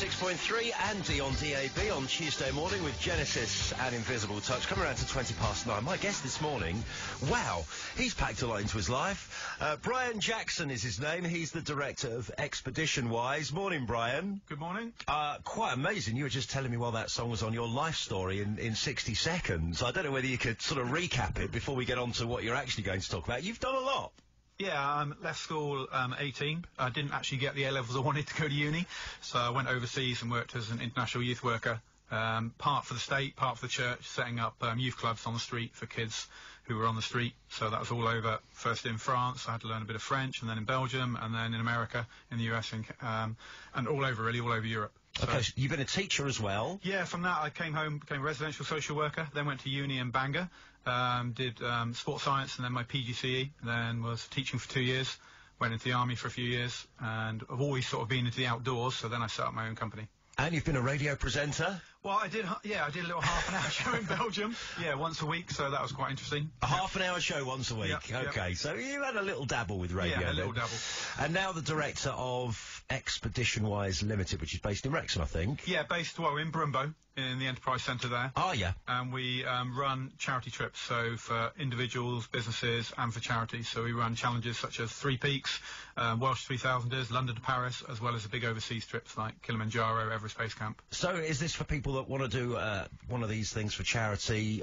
106.3 and D on DAB on Tuesday morning with Genesis and Invisible Touch. Coming around to 9:20. My guest this morning, wow, he's packed a lot into his life. Brian Jackson is his name. He's the director of Expedition Wise. Morning, Brian. Good morning. Quite amazing. You were just telling me while that song was on your life story in 60 seconds. I don't know whether you could sort of recap it before we get on to what you're actually going to talk about. You've done a lot. Yeah, I left school 18. I didn't actually get the A-levels I wanted to go to uni, so I went overseas and worked as an international youth worker, part for the state, part for the church, setting up youth clubs on the street for kids who were on the street. So that was all over, first in France. I had to learn a bit of French, and then in Belgium, and then in America, in the US, and all over, really, all over Europe. So, okay, so you've been a teacher as well? Yeah, from that I came home, became a residential social worker, then went to uni in Bangor, did sports science and then my PGCE, then was teaching for 2 years, went into the army for a few years, and I've always sort of been into the outdoors, so then I set up my own company. And you've been a radio presenter? Well, I did, yeah, I did a little half-an-hour show in Belgium, yeah, once a week, so that was quite interesting. A half-an-hour show once a week, yep, okay, yep. So you had a little dabble with radio. Yeah, a little dabble. And now the director of Expedition Wise Ltd, which is based in Wrexham, I think. Yeah, based, well, in Brumbo, in the Enterprise Centre there. Oh, yeah. And we run charity trips, so for individuals, businesses, and for charities. So we run challenges such as Three Peaks, Welsh 3000ers, London to Paris, as well as the big overseas trips like Kilimanjaro, Everest Base Camp. So is this for people that want to do one of these things for charity?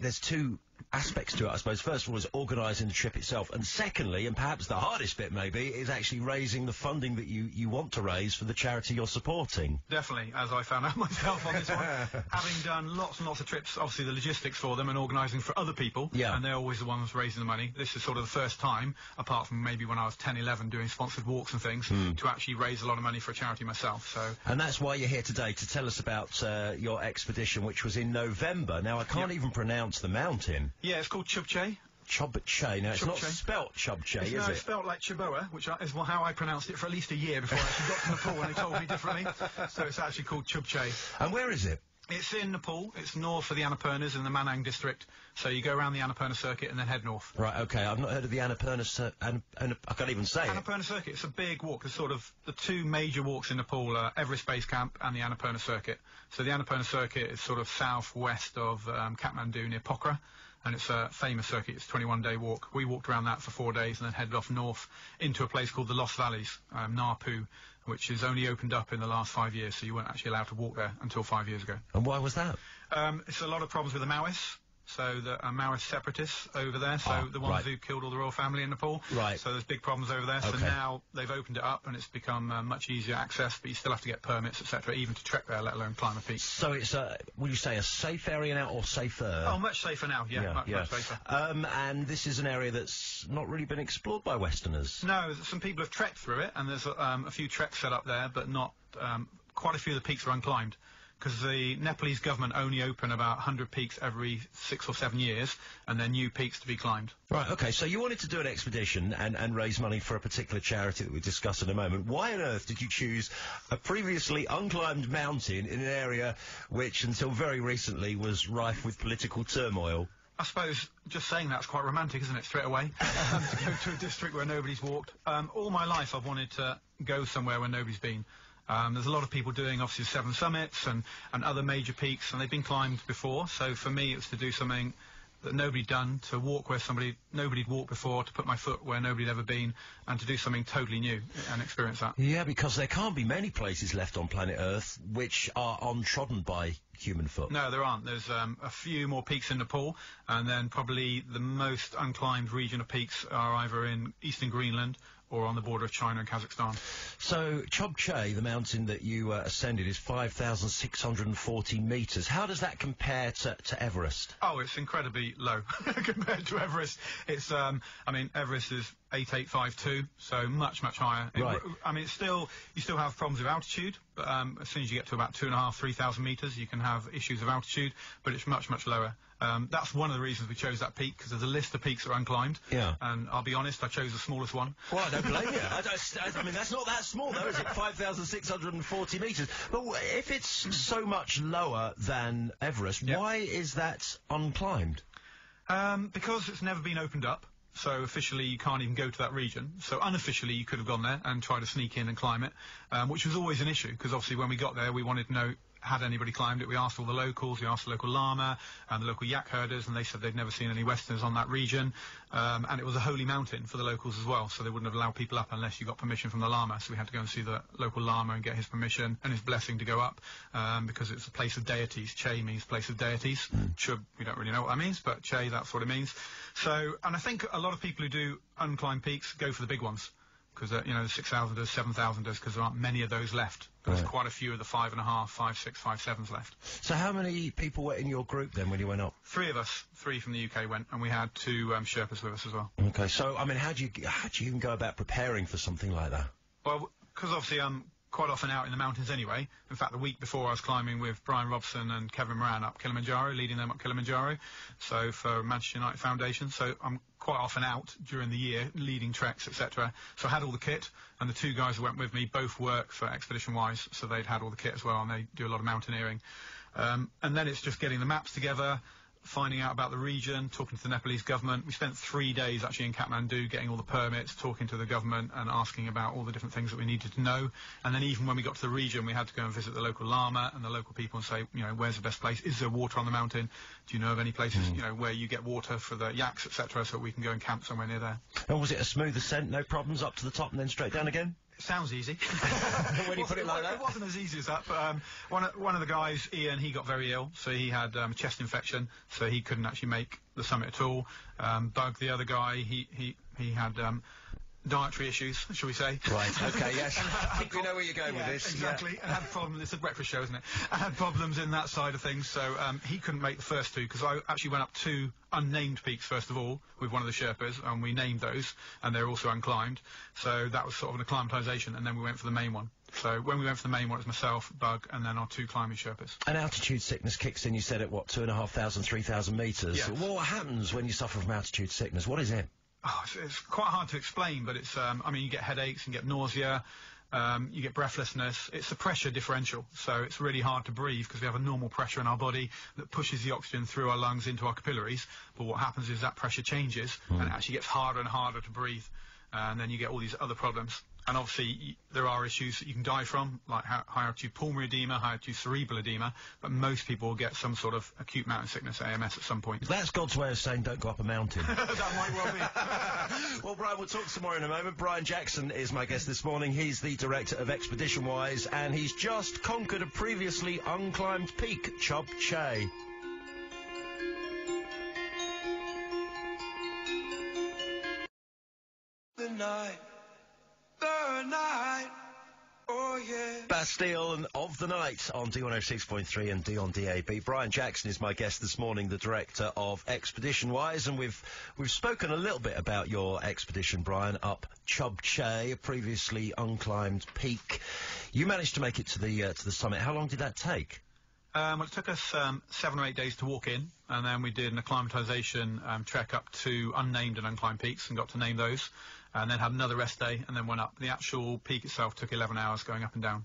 There's two aspects to it, I suppose. First of all is organising the trip itself, and secondly, and perhaps the hardest bit maybe, is actually raising the funding that you want to raise for the charity you're supporting. Definitely, as I found out myself on this one. Having done lots and lots of trips, obviously the logistics for them and organising for other people, yeah, and they're always the ones raising the money. This is sort of the first time, apart from maybe when I was 10, 11 doing sponsored walks and things, to actually raise a lot of money for a charity myself. So. And that's why you're here today, to tell us about your expedition, which was in November. Now, I can't even pronounce the mountain. Yeah, it's called Chhubohe. Chhubohe. Now, it's not spelt Chhubohe, is it? No, it's spelt like Chhubohe, which is how I pronounced it for at least a year before I actually got to Nepal and they told me differently. So it's actually called Chhubohe. And where is it? It's in Nepal. It's north of the Annapurnas in the Manang district. So you go around the Annapurna circuit and then head north. Right, okay. I've not heard of the Annapurna circuit. I can't even say Annapurna circuit. It's a big walk. It's sort of the two major walks in Nepal are Everest Base Camp and the Annapurna circuit. So the Annapurna circuit is sort of southwest of Kathmandu near Pokhara. And it's a famous circuit. It's a 21-day walk. We walked around that for 4 days and then headed off north into a place called the Lost Valleys, Nar Phu, which is only opened up in the last 5 years, so you weren't actually allowed to walk there until 5 years ago. And why was that? It's a lot of problems with the Maoists. So the Maoist separatists over there, so the ones who killed all the royal family in Nepal. Right. So there's big problems over there. Okay. So now they've opened it up and it's become much easier access, but you still have to get permits, etc., even to trek there, let alone climb a peak. So it's, would you say a safe area now or safer? Oh, much safer now, much safer. And this is an area that's not really been explored by Westerners. No, some people have trekked through it, and there's a few treks set up there, but not, quite a few of the peaks are unclimbed. Because the Nepalese government only open about 100 peaks every 6 or 7 years, and they're new peaks to be climbed. Right, okay, so you wanted to do an expedition and raise money for a particular charity that we'll discuss in a moment. Why on earth did you choose a previously unclimbed mountain in an area which, until very recently, was rife with political turmoil? I suppose just saying that's quite romantic, isn't it, straight away, to go to a district where nobody's walked. All my life I've wanted to go somewhere where nobody's been. There's a lot of people doing, obviously, the Seven Summits and other major peaks, and they've been climbed before. So for me, it was to do something that nobody'd done, to walk where nobody'd walked before, to put my foot where nobody'd ever been, and to do something totally new and experience that. Yeah, because there can't be many places left on planet Earth which are untrodden by human foot. No, there aren't. There's a few more peaks in Nepal, and then probably the most unclimbed region of peaks are either in eastern Greenland or on the border of China and Kazakhstan. So Chhubohe, the mountain that you ascended, is 5,640 metres. How does that compare to Everest? Oh, it's incredibly low compared to Everest. It's, I mean, Everest is 8,852, so much, much higher. Right. I mean, it's still, you still have problems with altitude, but as soon as you get to about 2,500, 3,000 metres, you can have issues of altitude, but it's much, much lower. That's one of the reasons we chose that peak, because there's a list of peaks that are unclimbed. Yeah. And I'll be honest, I chose the smallest one. Well, I don't blame you. I mean, that's not that small, though, is it? 5,640 metres. But if it's so much lower than Everest, yep, why is that unclimbed? Because it's never been opened up. So officially you can't even go to that region. So unofficially you could have gone there and tried to sneak in and climb it, which was always an issue, because obviously when we got there we wanted to know, had anybody climbed it? We asked all the locals, we asked the local llama and the local yak herders, and they said they'd never seen any Westerners on that region, and it was a holy mountain for the locals as well, so they wouldn't have allowed people up unless you got permission from the llama. So we had to go and see the local llama and get his permission and his blessing to go up, because it's a place of deities. Che means place of deities. Chub, we don't really know what that means, but Che, that's what it means. So, and I think a lot of people who do unclimb peaks go for the big ones, because, you know, the 6,000ers, 7,000ers, because there aren't many of those left. There's quite a few of the 5.5, 5.6, 5.7s left. So how many people were in your group then when you went up? Three of us. Three from the UK went, and we had two Sherpas with us as well. Okay, so, I mean, how do you even go about preparing for something like that? Well, because obviously quite often out in the mountains anyway. In fact, the week before I was climbing with Brian Robson and Kevin Moran up Kilimanjaro, leading them up Kilimanjaro, so for Manchester United Foundation. So I'm quite often out during the year leading treks, etc. So I had all the kit, and the two guys who went with me both work for Expedition Wise, so they'd had all the kit as well, and they do a lot of mountaineering. And then it's just getting the maps together, finding out about the region, talking to the Nepalese government. We spent 3 days actually in Kathmandu getting all the permits, talking to the government and asking about all the different things that we needed to know. And then even when we got to the region, we had to go and visit the local llama and the local people and say, you know, where's the best place? Is there water on the mountain? Do you know of any places, you know, where you get water for the yaks, etc., so we can go and camp somewhere near there? And was it a smooth ascent, no problems, up to the top and then straight down again? Sounds easy. When you put it like that, it wasn't as easy as that. But one of the guys, Ian, he got very ill, so he had a chest infection, so he couldn't actually make the summit at all. Bug, the other guy, he had dietary issues, shall we say? Right. Okay. Yes. I think we know where you're going with this. Exactly. Yeah. And had problems. It's a breakfast show, isn't it? And had problems in that side of things, so he couldn't make the first two, because I actually went up two unnamed peaks first of all with one of the Sherpas, and we named those, and they're also unclimbed. So that was sort of an acclimatization, and then we went for the main one. So when we went for the main one, it was myself, Bug, and then our two climbing Sherpas. And altitude sickness kicks in, you said, at what, 2,500, 3,000 metres? Yeah. Well, what happens when you suffer from altitude sickness? What is it? Oh, it's quite hard to explain, but it's, I mean, you get headaches and get nausea, you get breathlessness. It's a pressure differential, so it's really hard to breathe, because we have a normal pressure in our body that pushes the oxygen through our lungs into our capillaries, but what happens is that pressure changes and it actually gets harder and harder to breathe, and then you get all these other problems. And obviously there are issues that you can die from, like high-altitude pulmonary edema, high-altitude cerebral edema, but most people will get some sort of acute mountain sickness, AMS, at some point. That's God's way of saying don't go up a mountain. That might well be. Well, Brian, we'll talk some more in a moment. Brian Jackson is my guest this morning. He's the director of Expedition Wise, and he's just conquered a previously unclimbed peak, Chhubohe. The night. The night, oh yeah. Bastille and Of the Night on D106.3 and D on DAB. Brian Jackson is my guest this morning, the director of Expedition Wise, and we've spoken a little bit about your expedition, Brian, up Chhubohe, a previously unclimbed peak. You managed to make it to the summit. How long did that take? Well, it took us 7 or 8 days to walk in, and then we did an acclimatization trek up to unnamed and unclimbed peaks and got to name those, and then had another rest day and then went up. The actual peak itself took 11 hours going up and down.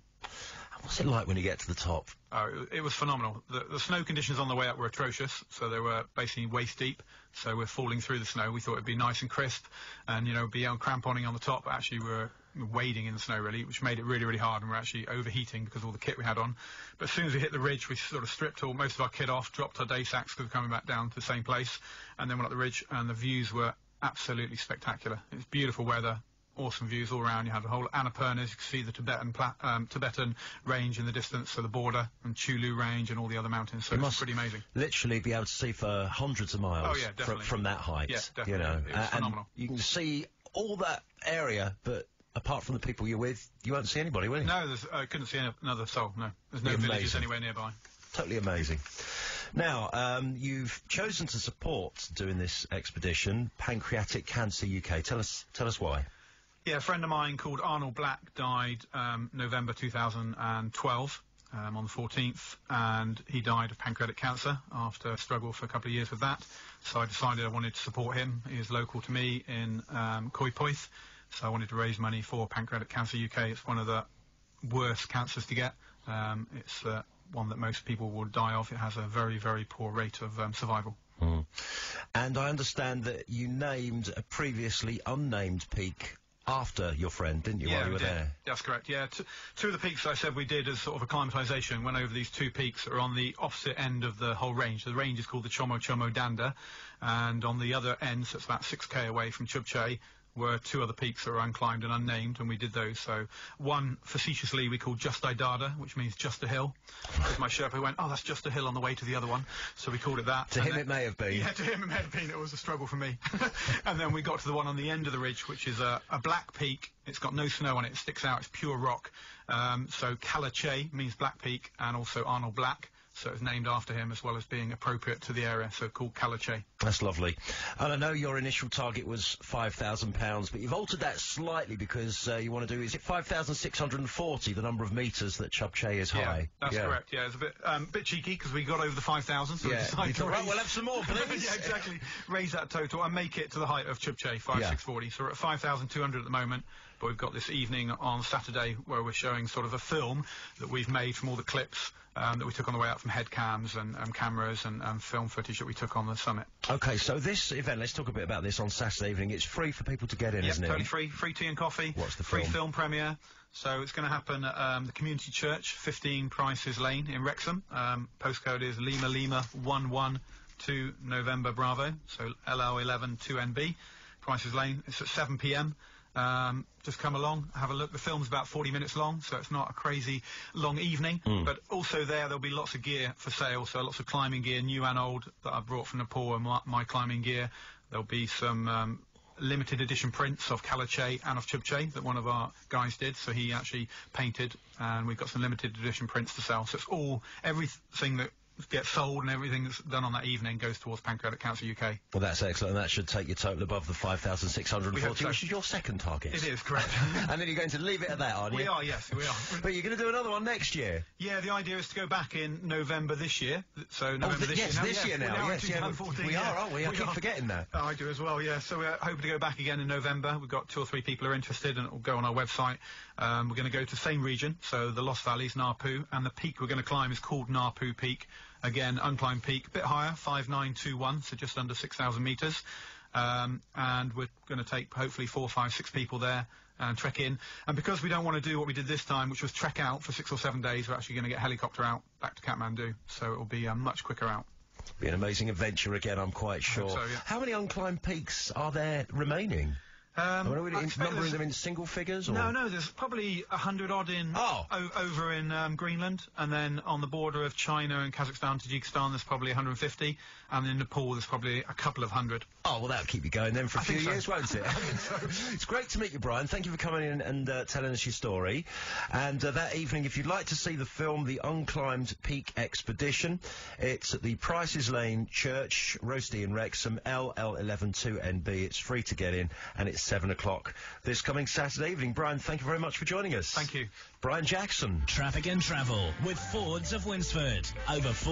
What's it like when you get to the top? Oh, it was phenomenal. The snow conditions on the way up were atrocious, so they were basically waist deep, so we're falling through the snow. We thought it'd be nice and crisp and, you know, be on cramponing on the top, but actually we're wading in the snow, really, which made it really, really hard, and we're actually overheating because of all the kit we had on. But as soon as we hit the ridge, we sort of stripped all, most of our kit off, dropped our day sacks because we're coming back down to the same place, and then went up the ridge, and the views were absolutely spectacular. It's beautiful weather, awesome views all around. You had the whole Annapurnas, you could see the Tibetan range in the distance, so the border, and Chulu range, and all the other mountains, so it's pretty amazing. Literally be able to see for hundreds of miles from that height, you know. It was phenomenal. You can see all that area, but apart from the people you're with, you won't see anybody, will you? No, I couldn't see another soul, no. There's no villages anywhere nearby. Totally amazing. Now, you've chosen to support doing this expedition, Pancreatic Cancer UK. Tell us why. Yeah, a friend of mine called Arnold Black died November 2012, on the 14th, and he died of pancreatic cancer after a struggle for a couple of years with that. So I decided I wanted to support him. He was local to me in Khoi Poeth, so I wanted to raise money for Pancreatic Cancer UK. It's one of the worst cancers to get. It's one that most people will die of. It has a very, very poor rate of survival. And I understand that you named a previously unnamed peak after your friend, didn't you, while you were there? That's correct, yeah. Two of the peaks I said we did as sort of acclimatisation, went over these two peaks that are on the opposite end of the whole range. The range is called the Chomo Chomo Danda, and on the other end, so it's about 6k away from Chhubohe, were two other peaks that were unclimbed and unnamed, and we did those. So one, facetiously, we called Justidada, which means just a hill. Because my Sherpa went, oh, that's just a hill on the way to the other one. So we called it that. To him it may have been. Yeah, to him it may have been. It was a struggle for me. And then we got to the one on the end of the ridge, which is a black peak. It's got no snow on it. It sticks out. It's pure rock. So Kaleche means black peak, and also Arnold Black. So it's named after him, as well as being appropriate to the area, so called Kaleche. That's lovely. And I know your initial target was £5,000, but you've altered that slightly because you want to do, is it 5,640, the number of metres that Chhubohe is high? Yeah, that's correct, yeah. It's a bit cheeky because we got over the 5,000, so we decided to raise... Right, we'll have some more, please. Yeah, exactly. Raise that total and make it to the height of Chhubohe, 5,640. So we're at 5,200 at the moment. But we've got this evening on Saturday where we're showing sort of a film that we've made from all the clips that we took on the way out from head cams and cameras and film footage that we took on the summit. Okay, so this event, let's talk a bit about this on Saturday evening. It's free for people to get in, isn't it? Yeah, totally free. Free tea and coffee. What's the film? Free film premiere. So it's going to happen at the Community Church, 15 Prices Lane in Wrexham. Postcode is Lima Lima 112 November Bravo, so LL11 2NB, Prices Lane. It's at 7 p.m. Just come along, have a look. The film's about 40 minutes long, so it's not a crazy long evening. But also there'll be lots of gear for sale, so lots of climbing gear, new and old, that I've brought from Nepal, and my climbing gear. There'll be some limited edition prints of Kaleche and of Chhubohe that one of our guys did, so he actually painted, and we've got some limited edition prints to sell. So it's all, everything that get sold and everything that's done on that evening goes towards Pancreatic Cancer UK. Well, that's excellent, and that should take your total above the 5,640, which is your second target. It is, correct. And then you're going to leave it at that, aren't you? We are, yes, we are. But you're going to do another one next year? Yeah, the idea is to go back in November this year. So November this year now, we are, aren't we? I keep forgetting that. Oh, I do as well, yeah. So we're hoping to go back again in November. We've got 2 or 3 people who are interested, and it will go on our website. We're going to go to the same region, so the Lost Valleys, Nar Phu, and the peak we're going to climb is called Nar Phu Peak. Again, unclimbed peak, a bit higher, 5,921, so just under 6,000 metres. And we're going to take hopefully 4, 5, 6 people there and trek in. And because we don't want to do what we did this time, which was trek out for 6 or 7 days, we're actually going to get a helicopter out back to Kathmandu. So it will be much quicker out. It'll be an amazing adventure again, I'm quite sure. So, yeah. How many unclimbed peaks are there remaining? Are we numbering them in single figures? Or? No, there's probably 100-odd in over in Greenland, and then on the border of China and Kazakhstan, Tajikistan, there's probably 150, and in Nepal there's probably a couple of hundred. Oh, well, that'll keep you going then for a few years, won't it? I think so. It's great to meet you, Brian. Thank you for coming in and telling us your story. And that evening, if you'd like to see the film, The Unclimbed Peak Expedition, it's at the Prices Lane Church, Roasty in Wrexham, LL112NB. It's free to get in, and it's 7 o'clock this coming Saturday evening. Brian, thank you very much for joining us. Thank you. Brian Jackson. Traffic and Travel with Fords of Winsford. Over